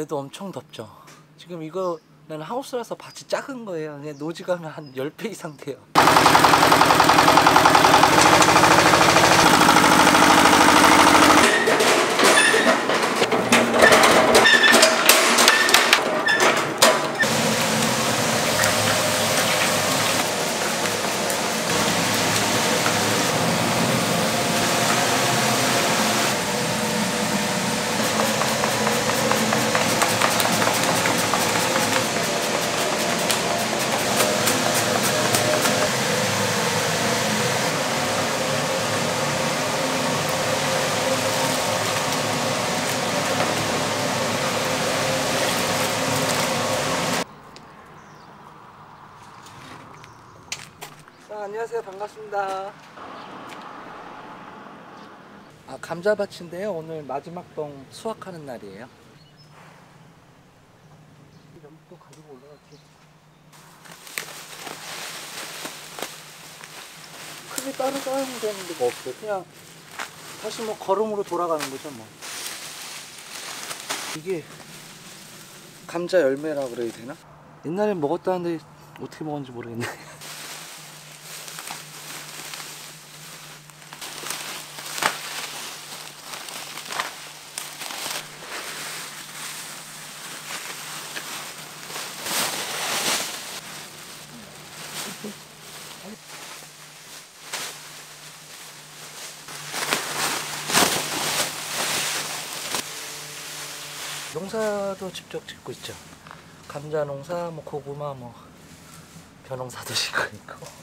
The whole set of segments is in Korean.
그래도 엄청 덥죠. 지금 이거는 하우스라서 밭이 작은 거예요. 그냥 노지가 한 10배 이상 돼요. 안녕하세요. 반갑습니다. 감자밭인데요. 오늘 마지막 봉 수확하는 날이에요. 또 가지고 올라갈게. 크게 따로 쌓으면 되는데 뭐 없어요. 그냥 다시 뭐 걸음으로 돌아가는 거죠 뭐. 이게 감자 열매라 그래야 되나? 옛날에 먹었다는데 어떻게 먹었는지 모르겠네. 농사도 직접 짓고 있죠. 감자 농사, 뭐 고구마, 뭐 벼농사도 짓고 있고.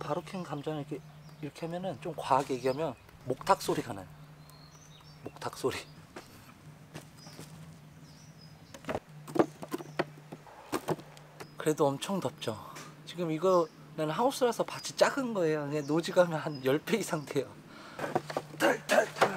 바로 캔 감자는 이렇게 하면은 좀 과하게 얘기하면 목탁 소리가 나요. 목탁 소리. 그래도 엄청 덥죠. 지금 이거는 하우스라서 밭이 작은 거예요. 그냥 노지가 한 10배 이상 돼요. 탈탈탈.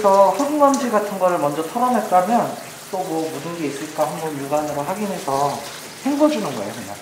여기서 흙먼지 같은 거를 먼저 털어냈다면 또 뭐 묻은 게 있을까 한번 육안으로 확인해서 헹궈주는 거예요, 그냥.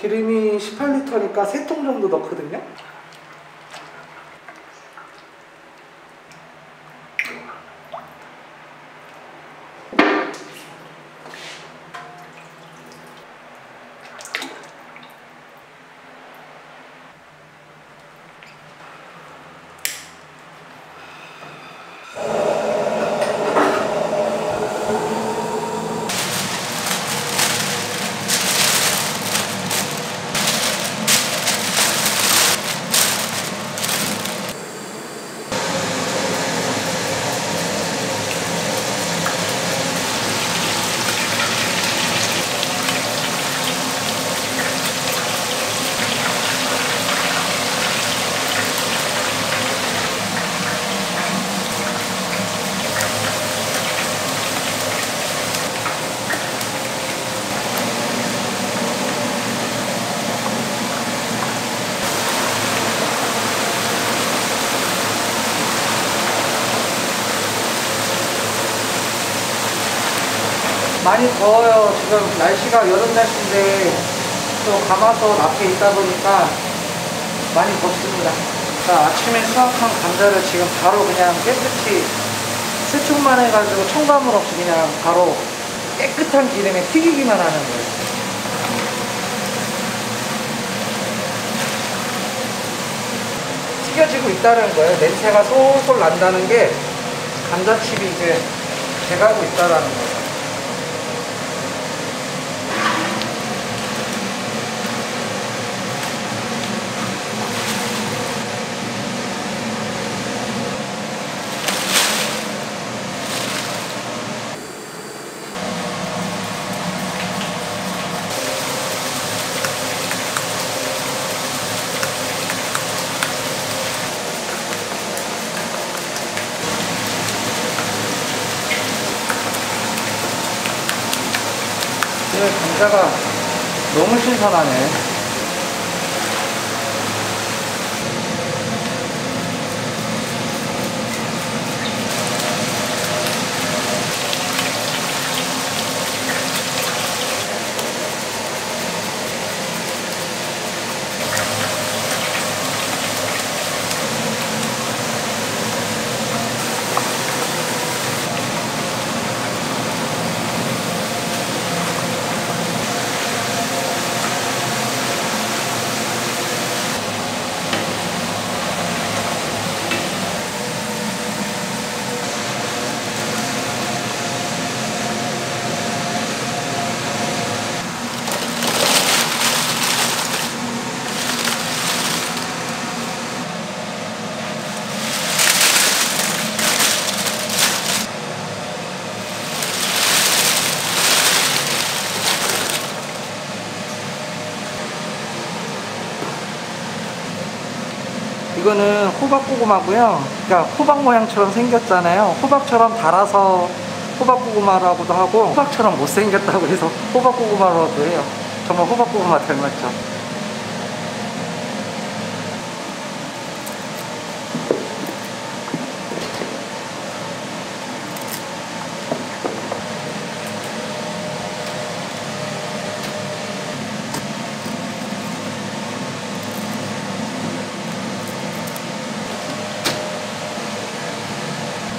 기름이 18리터니까 3통 정도 넣거든요. 많이 더워요. 지금 날씨가 여름 날씨인데 또 감아서 앞에 있다 보니까 많이 덥습니다. 자, 아침에 수확한 감자를 지금 바로 그냥 깨끗이 세척만 해가지고 첨가물 없이 그냥 바로 깨끗한 기름에 튀기기만 하는 거예요. 튀겨지고 있다는 거예요. 냄새가 솔솔 난다는 게 감자칩이 이제 돼가고 있다는 거예요. 감자가 너무 신선하네. 이거는 호박고구마고요. 그러니까 호박 모양처럼 생겼잖아요. 호박처럼 달아서 호박고구마라고도 하고, 호박처럼 못생겼다고 해서 호박고구마라고도 해요. 정말 호박고구마 닮았죠.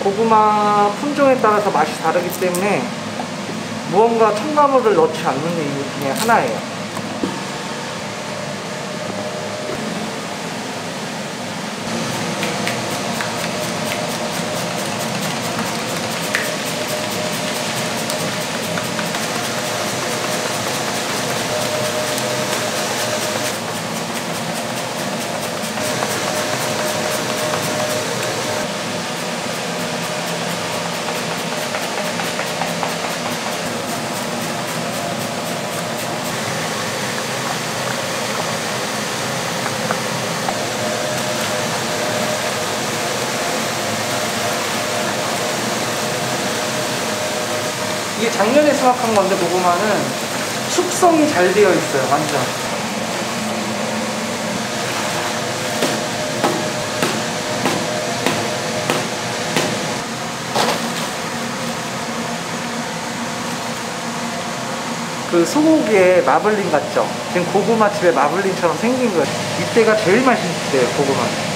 고구마 품종에 따라서 맛이 다르기 때문에 무언가 첨가물을 넣지 않는 이유 중에 하나예요. 작년에 수확한 건데 고구마는 숙성이 잘 되어 있어요. 완전 그 소고기의 마블링 같죠? 지금 고구마칩의 마블링처럼 생긴 거예요. 이때가 제일 맛있을 때예요, 고구마는.